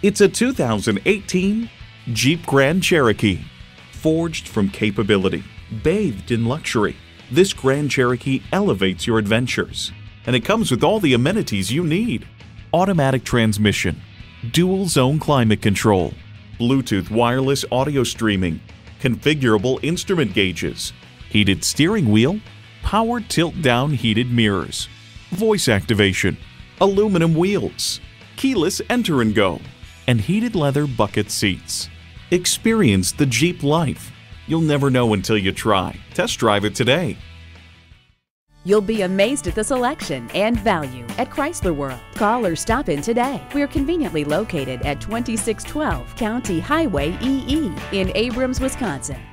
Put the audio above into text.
It's a 2018 Jeep Grand Cherokee. Forged from capability, bathed in luxury, this Grand Cherokee elevates your adventures. And it comes with all the amenities you need. Automatic transmission, dual-zone climate control, Bluetooth wireless audio streaming, configurable instrument gauges, heated steering wheel, power tilt-down heated mirrors, voice activation, aluminum wheels, keyless enter and go, and heated leather bucket seats. Experience the Jeep life. You'll never know until you try. Test drive it today. You'll be amazed at the selection and value at Chrysler World. Call or stop in today. We're conveniently located at 2612 County Highway EE in Abrams, Wisconsin.